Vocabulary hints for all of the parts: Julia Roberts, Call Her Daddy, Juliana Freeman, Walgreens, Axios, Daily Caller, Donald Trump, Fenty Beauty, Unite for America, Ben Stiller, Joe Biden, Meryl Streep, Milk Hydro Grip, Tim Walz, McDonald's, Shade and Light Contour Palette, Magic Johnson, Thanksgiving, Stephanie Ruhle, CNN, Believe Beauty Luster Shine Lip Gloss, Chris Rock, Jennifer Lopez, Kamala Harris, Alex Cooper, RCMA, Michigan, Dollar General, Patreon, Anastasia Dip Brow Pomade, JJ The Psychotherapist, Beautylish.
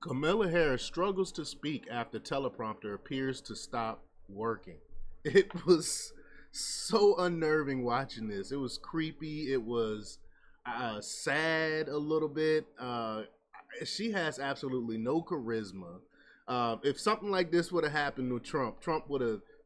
Kamala Harris struggles to speak after teleprompter appears to stop working. It was so unnerving watching this. It was creepy. It was sad a little bit. She has absolutely no charisma. If something like this would have happened with Trump,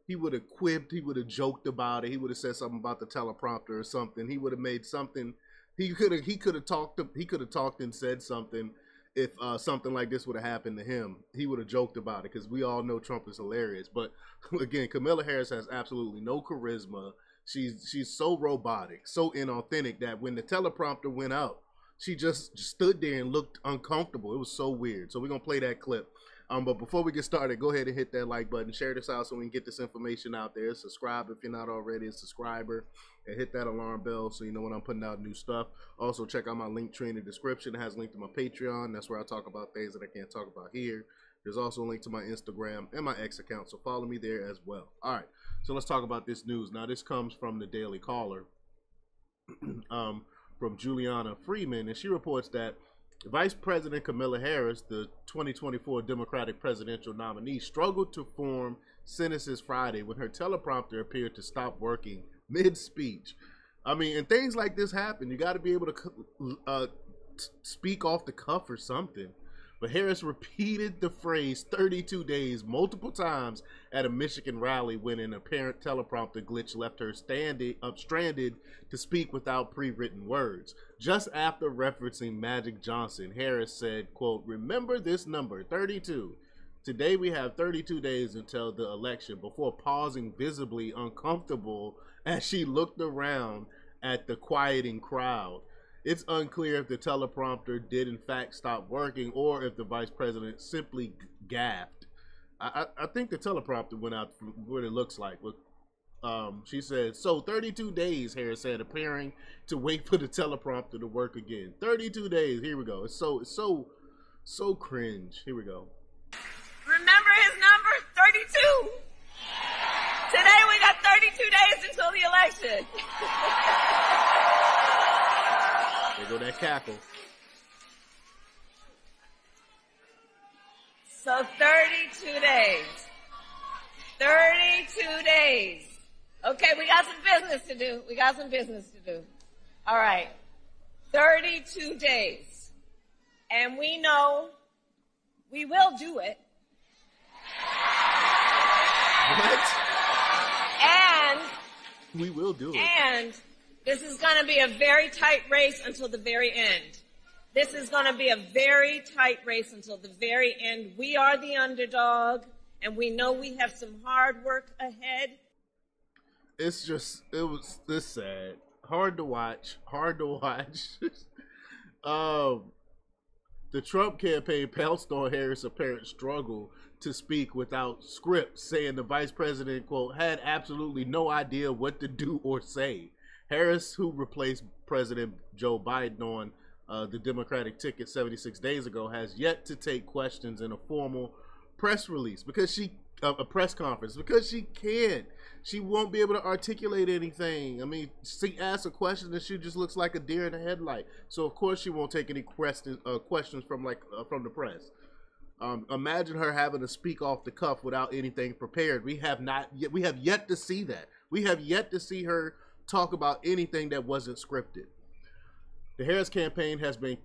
he would have quipped. He would have joked about it. He would have said something about the teleprompter or something. He would have made something. He could have talked and said something. If something like this would have happened to him, he would have joked about it, because we all know Trump is hilarious. But again, Kamala Harris has absolutely no charisma. She's so robotic, so inauthentic, that when the teleprompter went out, she just stood there and looked uncomfortable. It was so weird. So we're gonna play that clip. But before we get started, go ahead and hit that like button, share this out so we can get this information out there. Subscribe if you're not already a subscriber, and hit that alarm bell so you know when I'm putting out new stuff. Also, check out my link tree in the description. It has a link to my Patreon. That's where I talk about things that I can't talk about here. There's also a link to my Instagram and my X account, so follow me there as well. All right, so let's talk about this news. Now, this comes from the Daily Caller, from Juliana Freeman, and she reports that Vice President Kamala Harris, the 2024 Democratic presidential nominee, struggled to form sentences Friday when her teleprompter appeared to stop working mid-speech. I mean, and things like this happen. You got to be able to speak off the cuff or something. But Harris repeated the phrase 32 days multiple times at a Michigan rally when an apparent teleprompter glitch left her stranded to speak without pre-written words. Just after referencing Magic Johnson, Harris said, quote, "Remember this number, 32. Today we have 32 days until the election," before pausing, visibly uncomfortable as she looked around at the quieting crowd. It's unclear if the teleprompter did in fact stop working or if the vice president simply gaffed. I think the teleprompter went out from what it looks like. She said, so 32 days, Harris said, appearing to wait for the teleprompter to work again. 32 days, here we go. It's so cringe. Here we go. "Remember his number, 32. Today we got 32 days until the election." There go that cackle. "So 32 days. 32 days. Okay, we got some business to do. We got some business to do. All right. 32 days. And we know we will do it." What? "And we will do it. And this is going to be a very tight race until the very end. This is going to be a very tight race until the very end. We are the underdog, and we know we have some hard work ahead." It's just, it was this sad. Hard to watch. Hard to watch. The Trump campaign pounced on Harris' apparent struggle to speak without script, saying the vice president, quote, "had absolutely no idea what to do or say." Harris, who replaced President Joe Biden on the Democratic ticket 76 days ago, has yet to take questions in a formal press release because a press conference, because she can't. She won't be able to articulate anything. I mean, she asks a question and she just looks like a deer in the headlight. So of course she won't take any questions from the press. Imagine her having to speak off the cuff without anything prepared. We have yet to see that. We have yet to see her talk about anything that wasn't scripted. The Harris campaign has been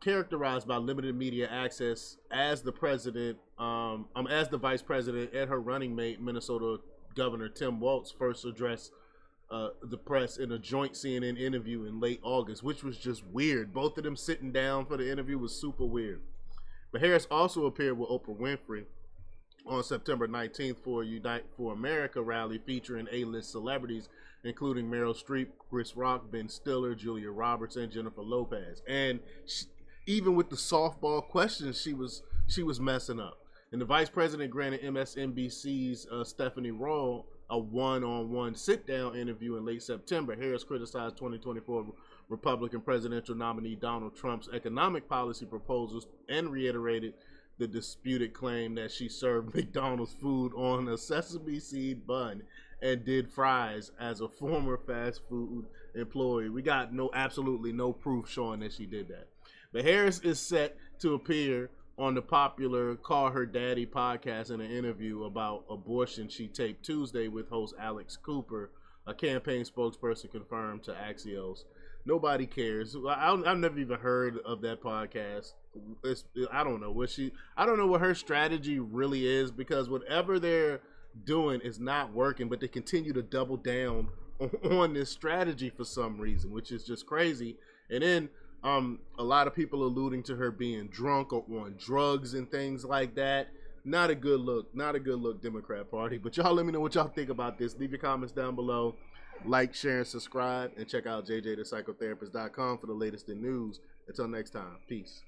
characterized by limited media access as the president, as the vice president and her running mate, Minnesota Governor Tim Walz, first addressed the press in a joint CNN interview in late August, which was just weird. Both of them sitting down for the interview was super weird. But Harris also appeared with Oprah Winfrey on September 19th for a Unite for America rally featuring A-list celebrities, including Meryl Streep, Chris Rock, Ben Stiller, Julia Roberts, and Jennifer Lopez. And she, even with the softball questions, she was messing up. And the vice president granted MSNBC's Stephanie Ruhle a one-on-one sit-down interview in late September. Harris criticized 2024 Republican presidential nominee Donald Trump's economic policy proposals and reiterated the disputed claim that she served McDonald's food on a sesame seed bun and did fries as a former fast food employee. We got absolutely no proof showing that she did that. But Harris is set to appear on the popular Call Her Daddy podcast in an interview about abortion she taped Tuesday with host Alex Cooper, a campaign spokesperson confirmed to Axios. Nobody cares. I've never even heard of that podcast. I don't know what I don't know what her strategy really is, because whatever they're doing is not working, but they continue to double down on this strategy for some reason, which is just crazy. And then a lot of people alluding to her being drunk or on drugs and things like that. Not a good look. Not a good look, Democrat Party. But y'all let me know what y'all think about this. Leave your comments down below. Like, share, and subscribe. And check out JJThePsychotherapist.com for the latest in news. Until next time. Peace.